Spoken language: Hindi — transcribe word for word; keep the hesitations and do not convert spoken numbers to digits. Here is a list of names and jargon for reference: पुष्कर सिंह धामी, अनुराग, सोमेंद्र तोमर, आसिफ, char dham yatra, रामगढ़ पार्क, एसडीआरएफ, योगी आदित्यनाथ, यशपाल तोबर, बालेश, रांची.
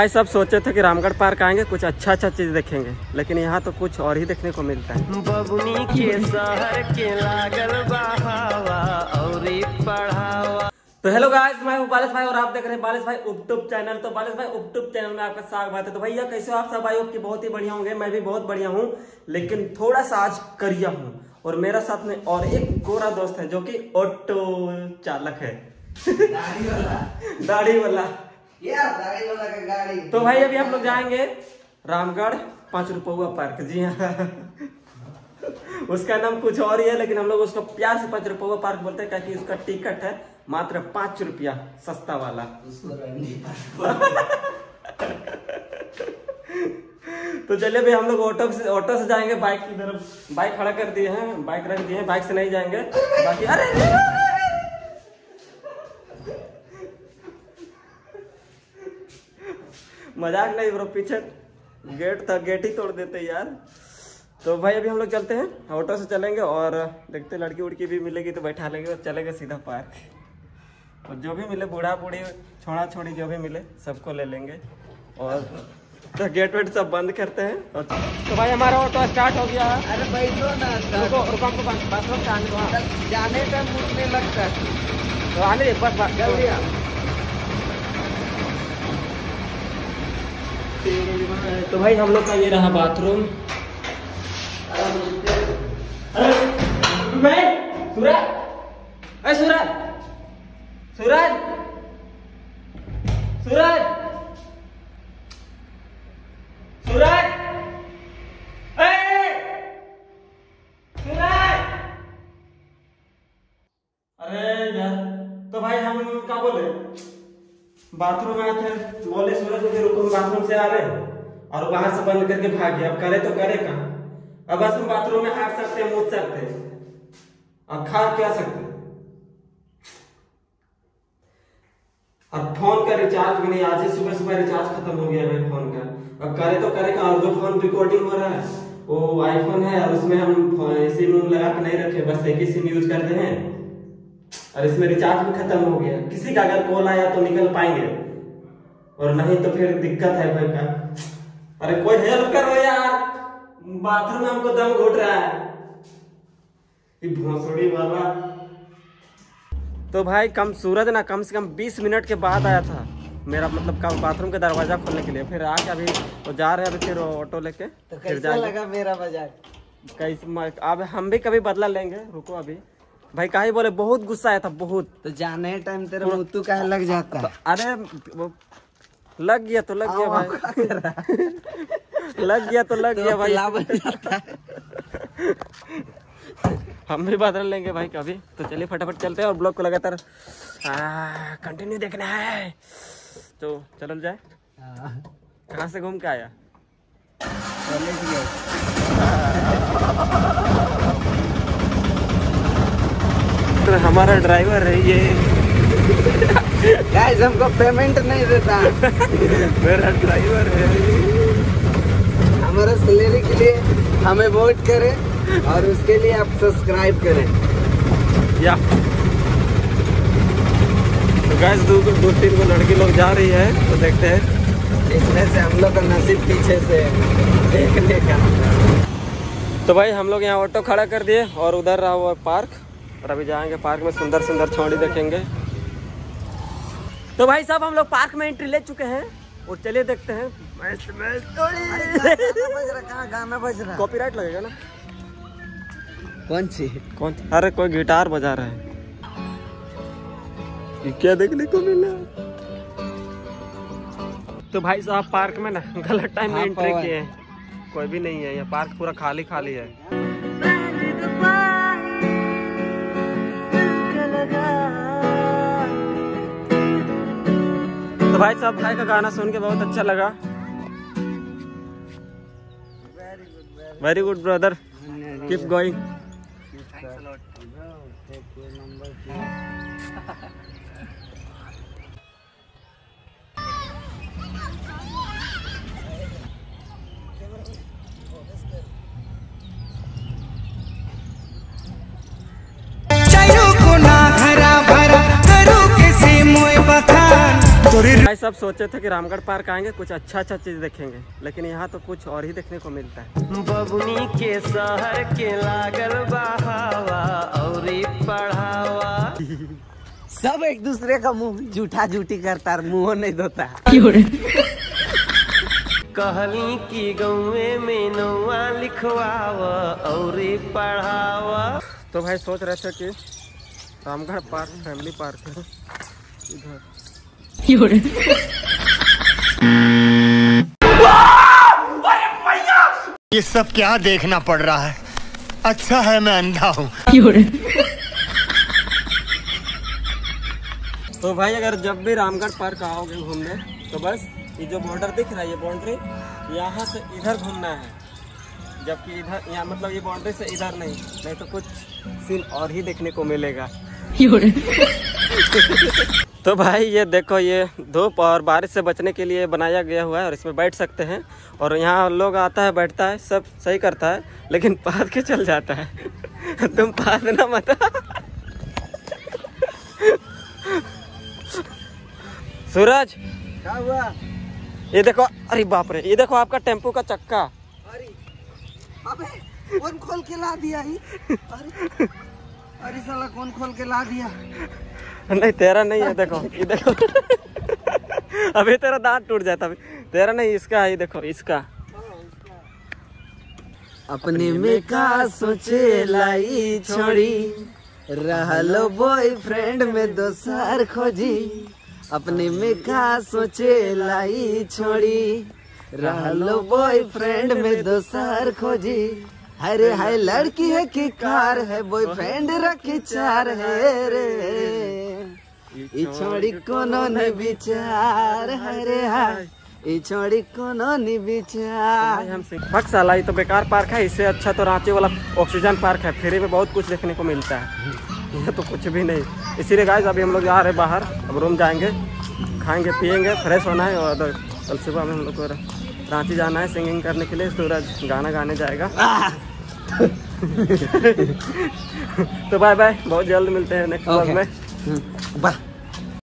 भाई सब सोचे थे कि रामगढ़ पार्क आएंगे कुछ अच्छा अच्छा चीज देखेंगे, लेकिन यहाँ तो कुछ और ही देखने को मिलता है। बबुनी के शहर के लागल बहावा और पढ़ावा। तो हेलो गाइस, मैं हूँ बालेश भाई और आप देख रहे हैं बालेश भाई यूट्यूब चैनल। तो बालेश भाई यूट्यूब चैनल में आपका स्वागत है। तो भैया कैसे हो आप सब? आई होप कि बहुत ही बढ़िया होंगे। मैं भी बहुत बढ़िया हूँ, लेकिन थोड़ा सा आज करिया हूँ और मेरा साथ में और एक गोरा दोस्त है जो की ऑटो चालक है, दाढ़ी वाला। तो भाई अभी हम लोग जाएंगे रामगढ़ पाँच रुपया पार्क। जी हाँ, उसका नाम कुछ और ही है, लेकिन हम लोग उसको प्यार से पाँच रुपया पार्क बोलते हैं क्योंकि उसका टिकट है मात्र पाँच रुपया सस्ता वाला। तो चलिए भाई हम लोग ऑटो से ऑटो से जाएंगे। बाइक की तरफ बाइक खड़ा कर दिए हैं, बाइक रख दिए हैं, बाइक से नहीं जाएंगे। बाकी अरे मजाक नहीं ब्रो, पीछे गेट था, गेट ही तोड़ देते यार। तो भाई अभी हम लोग चलते हैं, ऑटो से चलेंगे और देखते लड़की उड़की भी मिलेगी तो बैठा लेंगे और चलेंगे सीधा पार्क। और जो भी मिले, बूढ़ा बूढ़ी छोड़ा छोड़ी जो भी मिले सबको ले लेंगे और तो गेट वेट सब बंद करते हैं। और तो भाई हमारा ऑटो स्टार्ट हो गया है। अरे बैठो ना, रुको रुको, हमको बस बस जाने का मूड नहीं लगता तो आने बस बस जल्दी। तो भाई हम लोग का ये रहा बाथरूम। अरे सूरज, अरे सूरज सूरज सूरज सूरज सूरज, अरे यार। तो भाई हम क्या बोले, बाथरूम आए थे, बोले सूरज उधर रुको, बाथरूम से आ रहे और वहां से बंद करके भाग गया। अब करे तो करे कहाँ? अब बस हम बाथरूम में आ सकते हैं, मुझ सकते हैं, अब खा क्या सकते हैं? अब फोन का रिचार्ज भी नहीं, आज ही सुबह सुबह रिचार्ज खत्म हो गया भाई फोन का। अब करे तो करे कहाँ? और जो फोन रिकॉर्डिंग हो रहा है वो आईफोन है और उसमें हम सिम लगा के नहीं रखे, बस एक ही सिम यूज करते हैं और इसमें रिचार्ज भी खत्म हो गया। किसी का अगर कॉल आया तो निकल पाएंगे और नहीं तो फिर दिक्कत है भाई का। अरे कोई हेल्प करो यार, बाथरूम में हमको दम घुट रहा है ये भोसड़ी वाला। तो भाई कम सूरज ना कम से कम बीस मिनट के बाद आया था, मेरा मतलब कम बाथरूम का दरवाजा खोलने के लिए। फिर आके अभी वो जा रहे हैं, फिर ऑटो लेके। तो कैसा लगा मेरा मजाक? कैसे, अब हम भी कभी बदला लेंगे। रुको अभी भाई का ही बोले, बहुत गुस्सा आया था बहुत। तो जाने टाइम तेरा मुत्तू का लग जाता है। अरे लग गया तो लग गया भाई, लग गया तो लग गया भाई। हम भी बदल लेंगे भाई कभी। तो चलिए फटाफट चलते हैं और ब्लॉग को लगातार कंटिन्यू देखना है तो चल जाए। कहाँ से घूम के आया? तो हमारा ड्राइवर है ये। गाइस हमको पेमेंट नहीं देता। मेरा ड्राइवर है, हमारा सैलरी के लिए हमें वोट करें और उसके लिए आप सब्सक्राइब करें या। तो गाइस दो दो तीन को लड़की लोग जा रही है तो देखते हैं, इसमें से हम लोग का नसीब पीछे से देखने का। तो भाई हम लोग यहाँ ऑटो खड़ा कर दिए और उधर रहा हुआ पार्क और अभी जाएंगे पार्क में, सुंदर सुंदर छौड़ी देखेंगे। तो भाई साहब हम लोग पार्क में एंट्री ले चुके हैं और चलिए देखते हैं। मैस, मैस, गाना बज रहा है, कॉपीराइट लगेगा ना। कौन सी कौन सी? अरे कोई गिटार बजा रहा है, क्या देखने को मिला। तो भाई साहब पार्क में ना गलत टाइम में एंट्री किए हैं, कोई भी नहीं है यहाँ, पार्क पूरा खाली खाली है। तो भाई साहब भाई का गाना सुन के बहुत अच्छा लगा। Very good brother, keep going. भाई सब सोचे थे कि रामगढ़ पार्क आएंगे कुछ अच्छा अच्छा चीज देखेंगे, लेकिन यहाँ तो कुछ और ही देखने को मिलता है। बबुनी के शहर के लागल बहावा और पढ़ावा सब एक दूसरे का मुंह झूठा झूठी करता है, मुँह नहीं धोता। कहली की गाँव में नौवा लिखवावा और पढ़ावा। तो भाई सोच रहे थे कि रामगढ़ पार्क फैमिली पार्क है इधर। अरे भैया ये सब क्या देखना पड़ रहा है, अच्छा है मैं अंधा हूँ। तो भाई अगर जब भी रामगढ़ पार्क आओगे घूमने तो बस ये जो बॉर्डर दिख रहा है, ये बाउंड्री यहाँ से इधर घूमना है, जबकि इधर यहाँ मतलब ये बाउंड्री से इधर नहीं, नहीं तो कुछ सीन और ही देखने को मिलेगा। तो भाई ये देखो, ये धूप और बारिश से बचने के लिए बनाया गया हुआ है और इसमें बैठ सकते हैं। और यहाँ लोग आता है बैठता है सब सही करता है, लेकिन पाद के चल जाता है। तुम पाद ना मत। सूरज क्या हुआ? ये देखो, अरे बाप रे, ये देखो आपका टेम्पो का चक्का। अरे अबे कौन खोल के ला दिया ही? अरे अरे साला कौन खोल के ला दिया? नहीं तेरा नहीं है, देखो ये देखो। अभी तेरा दांत टूट जाता, अभी तेरा नहीं, इसका है, देखो इसका। अपने में का सोचे लाई छोड़ी, रहलो बॉयफ्रेंड में दोसार खोजी। अपने में का सोचे लाई छोड़ी, रहलो बॉयफ्रेंड में दोसार खोजी। अरे हाय लड़की है कि कार है, बॉयफ्रेंड रखी चार है रे, इ छोड़ी कोनो नहीं विचार है रे, इ छोड़ी कोनो नहीं विचार। हमसे भक्साला ये तो बेकार पार्क है, इससे अच्छा तो रांची वाला ऑक्सीजन पार्क है, फ्री में बहुत कुछ देखने को मिलता है। यह तो कुछ भी नहीं। इसीलिए गाइस अभी हम लोग जा रहे हैं बाहर, अब रूम जाएंगे, खाएंगे पिएंगे, फ्रेश होना है और कल सुबह में हम लोग को रांची जाना है सिंगिंग करने के लिए। सूरज गाना गाने जाएगा। तो बाय बाय, बहुत जल्द मिलते हैं नेक्स्ट व्लॉग में। बाय।